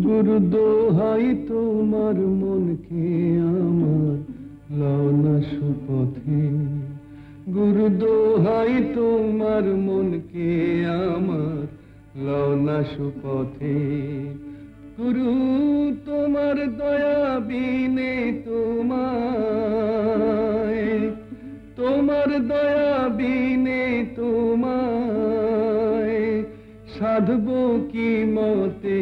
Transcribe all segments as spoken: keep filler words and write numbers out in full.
गुरु दोहाई तोमार मन के आमार लाओ ना सुपथे गुरु दोहाई तोमार मन के आमार लाओ ना सुपथे गुरु तोमार दया बिने तोमाय तोमार दया बिने तोमाय साधबो की मते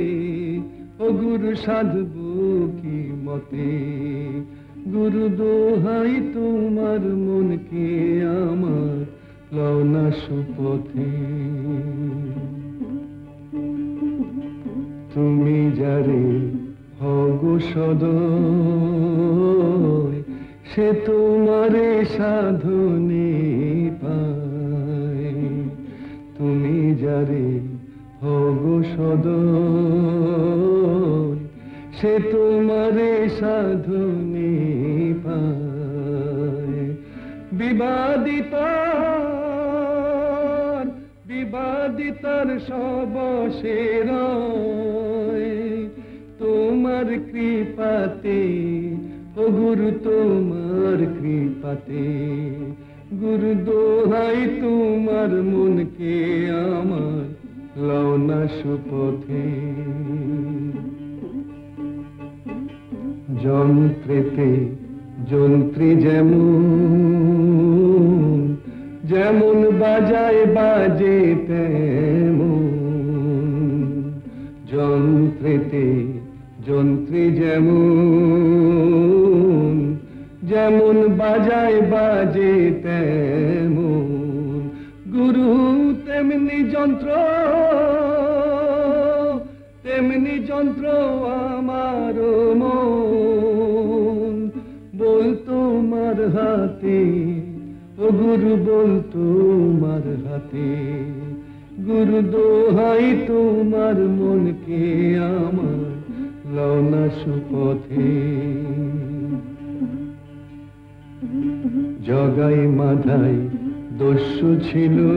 ओ गुरु साधबो की मते गुरु दोहाई तोमार मन के आमार लाओ ना सुपथे तुमी जारे होगो सदय से तोमारे साधने पाए तुमी जारे होगो सदय से तोमारे साधने पाए विवादितार विवादितार सब शेर तोमार कृपाते ओ गुरु तोमार कृपाते गुरु दोहाई तोमार मन के आमार लाओ ना सुपथे जंत्रेते जंत्री जेमन जेमन बाजाय बाजे तेमन जंत्रेते जंत्री जेमन जेमन बाजाय बाजे तेमन गुरु तेमनि जंत्र तेमनि जंत्र आमारो मन बोल तोमार हाते ओ गुरु बोल तोमार हाते गुरु दोहाई तोमार मन के आमार लाओ ना सुपथे जगाई माधाई दस्यु छिलो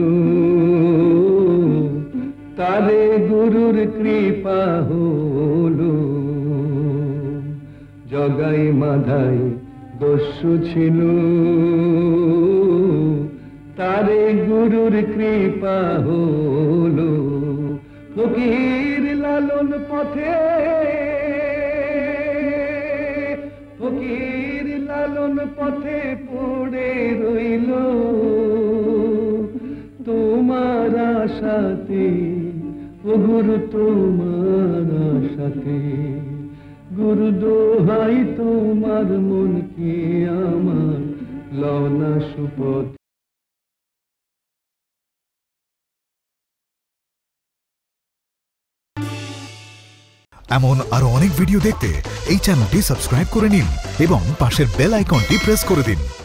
तारे गुरुर कृपा होलो जगाई माधाई दस्यु छिलो तारे गुरुर कृपा होलो फकीर लालन पथे फकीर लालन पथे पड़े रइलो तोमार आशाते ओ गुरु तोमार आशाते गुरु दोहाई तोमार मन के आमार लाओ ना सुपथे। এমন আরো অনেক ভিডিও দেখতে এই চ্যানেলটি সাবস্ক্রাইব করে নিন এবং পাশের বেল আইকনটি প্রেস করে দিন।